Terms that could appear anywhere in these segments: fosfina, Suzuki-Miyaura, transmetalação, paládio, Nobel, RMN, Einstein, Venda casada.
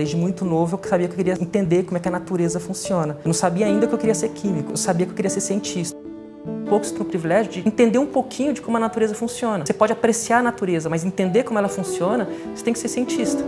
Desde muito novo eu sabia que eu queria entender como é que a natureza funciona. Eu não sabia ainda que eu queria ser químico, eu sabia que eu queria ser cientista. Poucos têm o privilégio de entender um pouquinho de como a natureza funciona. Você pode apreciar a natureza, mas entender como ela funciona, você tem que ser cientista.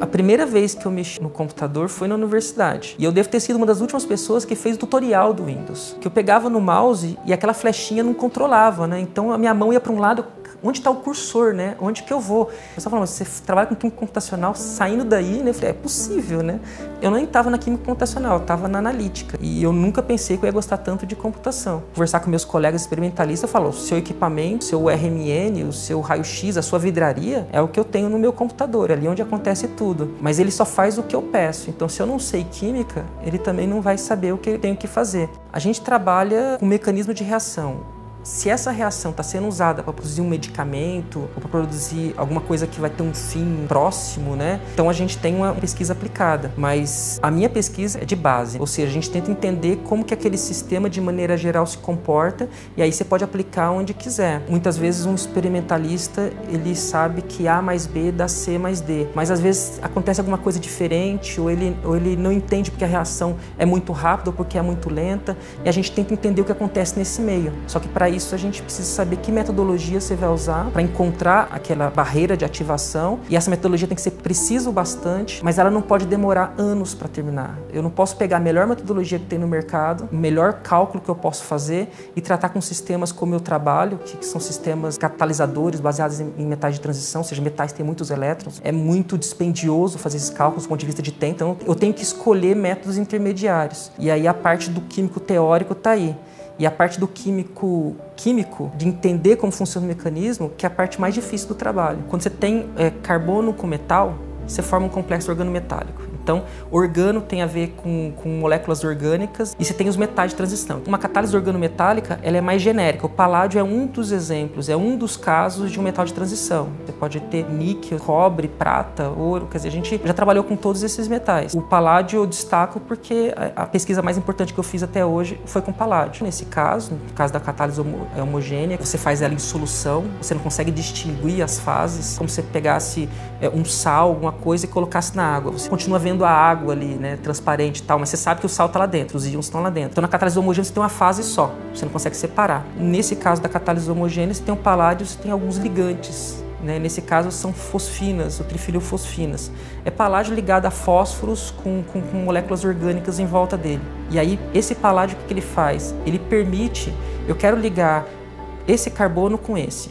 A primeira vez que eu mexi no computador foi na universidade. E eu devo ter sido uma das últimas pessoas que fez o tutorial do Windows. Que eu pegava no mouse e aquela flechinha não controlava, né? Então a minha mão ia para um lado, onde está o cursor, né? Onde que eu vou? O pessoal falava, você trabalha com química computacional, saindo daí, né? Eu falei, é possível, né? Eu nem estava na química computacional, eu estava na analítica. E eu nunca pensei que eu ia gostar tanto de computação. Conversar com meus colegas experimentalistas, eu falo, o seu equipamento, o seu RMN, o seu raio-x, a sua vidraria, é o que eu tenho no meu computador, é ali onde acontece tudo. Mas ele só faz o que eu peço, então se eu não sei química, ele também não vai saber o que eu tenho que fazer. A gente trabalha com um mecanismo de reação. Se essa reação está sendo usada para produzir um medicamento ou para produzir alguma coisa que vai ter um fim próximo, né? Então a gente tem uma pesquisa aplicada, mas a minha pesquisa é de base, ou seja, a gente tenta entender como que aquele sistema de maneira geral se comporta e aí você pode aplicar onde quiser. Muitas vezes um experimentalista, ele sabe que A mais B dá C mais D, mas às vezes acontece alguma coisa diferente ou ele não entende porque a reação é muito rápida ou porque é muito lenta e a gente tenta entender o que acontece nesse meio, só que para isso a gente precisa saber que metodologia você vai usar para encontrar aquela barreira de ativação e essa metodologia tem que ser precisa o bastante, mas ela não pode demorar anos para terminar. Eu não posso pegar a melhor metodologia que tem no mercado, o melhor cálculo que eu posso fazer e tratar com sistemas como eu trabalho, que são sistemas catalisadores baseados em metais de transição, ou seja, metais têm muitos elétrons. É muito dispendioso fazer esses cálculos do ponto de vista de tempo, então eu tenho que escolher métodos intermediários. E aí a parte do químico teórico está aí. E a parte do químico, de entender como funciona o mecanismo, que é a parte mais difícil do trabalho. Quando você tem carbono com metal, você forma um complexo organometálico. Então, organo tem a ver com moléculas orgânicas e você tem os metais de transição. Uma catálise organometálica, ela é mais genérica. O paládio é um dos exemplos, é um dos casos de um metal de transição. Você pode ter níquel, cobre, prata, ouro, quer dizer, a gente já trabalhou com todos esses metais. O paládio eu destaco porque a pesquisa mais importante que eu fiz até hoje foi com paládio. Nesse caso, no caso da catálise homogênea, você faz ela em solução, você não consegue distinguir as fases, como se você pegasse um sal, alguma coisa e colocasse na água. Você continua vendo a água ali, né, transparente e tal, mas você sabe que o sal está lá dentro, os íons estão lá dentro. Então na catálise homogênea você tem uma fase só, você não consegue separar. Nesse caso da catálise homogênea você tem o paládio, você tem alguns ligantes, né, nesse caso são fosfinas, o trifilofosfinas. É paládio ligado a fósforos com moléculas orgânicas em volta dele. E aí esse paládio, o que ele faz? Ele permite, eu quero ligar esse carbono com esse.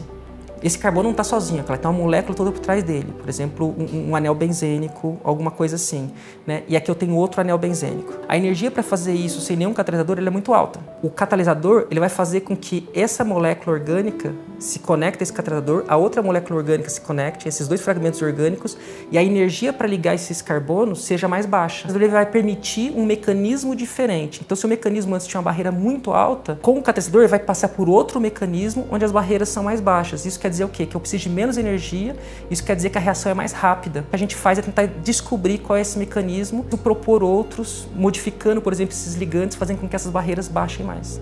Esse carbono não está sozinho, tem uma molécula toda por trás dele. Por exemplo, um anel benzênico, alguma coisa assim, né? E aqui eu tenho outro anel benzênico. A energia para fazer isso sem nenhum catalisador é muito alta. O catalisador ele vai fazer com que essa molécula orgânica se conecte a esse catalisador, a outra molécula orgânica se conecte, esses dois fragmentos orgânicos, e a energia para ligar esses carbonos seja mais baixa. Ele vai permitir um mecanismo diferente. Então, se o mecanismo antes tinha uma barreira muito alta, com o catalisador ele vai passar por outro mecanismo onde as barreiras são mais baixas. Isso quer dizer o quê? Que eu preciso de menos energia, isso quer dizer que a reação é mais rápida. O que a gente faz é tentar descobrir qual é esse mecanismo e propor outros, modificando, por exemplo, esses ligantes, fazendo com que essas barreiras baixem mais.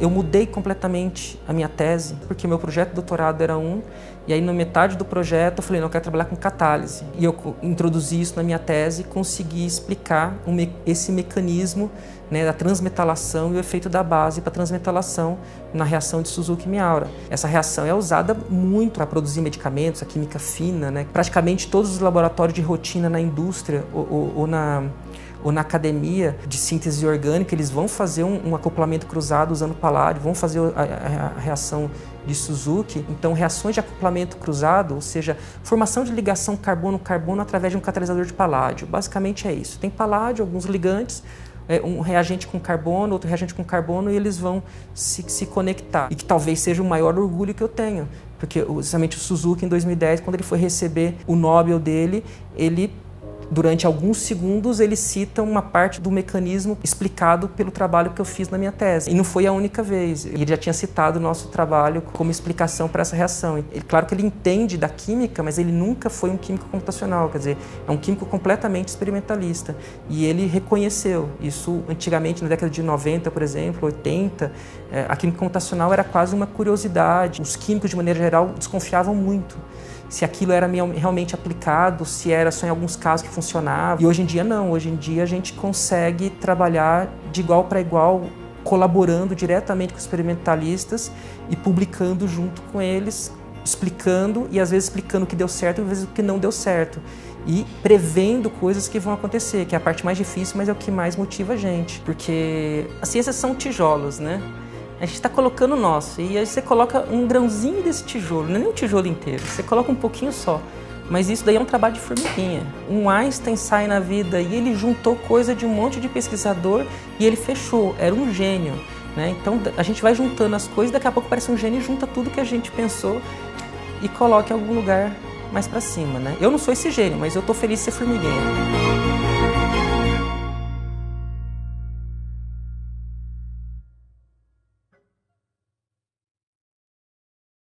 Eu mudei completamente a minha tese, porque o meu projeto de doutorado era um, e aí na metade do projeto eu falei, não, eu quero trabalhar com catálise. E eu introduzi isso na minha tese e consegui explicar esse mecanismo, né, da transmetalação e o efeito da base para transmetalação na reação de Suzuki-Miyaura. Essa reação é usada muito para produzir medicamentos, a química fina, né? Praticamente todos os laboratórios de rotina na indústria ou na academia de síntese orgânica, eles vão fazer um acoplamento cruzado usando paládio, vão fazer a reação de Suzuki. Então, reações de acoplamento cruzado, ou seja, formação de ligação carbono-carbono através de um catalisador de paládio. Basicamente é isso. Tem paládio, alguns ligantes, um reagente com carbono, outro reagente com carbono, e eles vão se conectar. E que talvez seja o maior orgulho que eu tenho, porque justamente o Suzuki, em 2010, quando ele foi receber o Nobel dele, ele... Durante alguns segundos, eles citam uma parte do mecanismo explicado pelo trabalho que eu fiz na minha tese. E não foi a única vez. Ele já tinha citado o nosso trabalho como explicação para essa reação. Ele, claro que ele entende da química, mas ele nunca foi um químico computacional. Quer dizer, é um químico completamente experimentalista. E ele reconheceu isso antigamente, na década de 90, por exemplo, 80. A química computacional era quase uma curiosidade. Os químicos, de maneira geral, desconfiavam muito. se aquilo era realmente aplicado, se era só em alguns casos que funcionava. E hoje em dia não, hoje em dia a gente consegue trabalhar de igual para igual, colaborando diretamente com os experimentalistas e publicando junto com eles, explicando e às vezes explicando o que deu certo e às vezes o que não deu certo. E prevendo coisas que vão acontecer, que é a parte mais difícil, mas é o que mais motiva a gente. Porque as ciências são tijolos, né? A gente está colocando o nosso, e aí você coloca um grãozinho desse tijolo, não é nem um tijolo inteiro, você coloca um pouquinho só. Mas isso daí é um trabalho de formiguinha. Um Einstein sai na vida e ele juntou coisa de um monte de pesquisador e ele fechou, era um gênio, né? Então a gente vai juntando as coisas, daqui a pouco parece um gênio e junta tudo que a gente pensou e coloca em algum lugar mais para cima, né? Eu não sou esse gênio, mas eu tô feliz de ser formiguinha.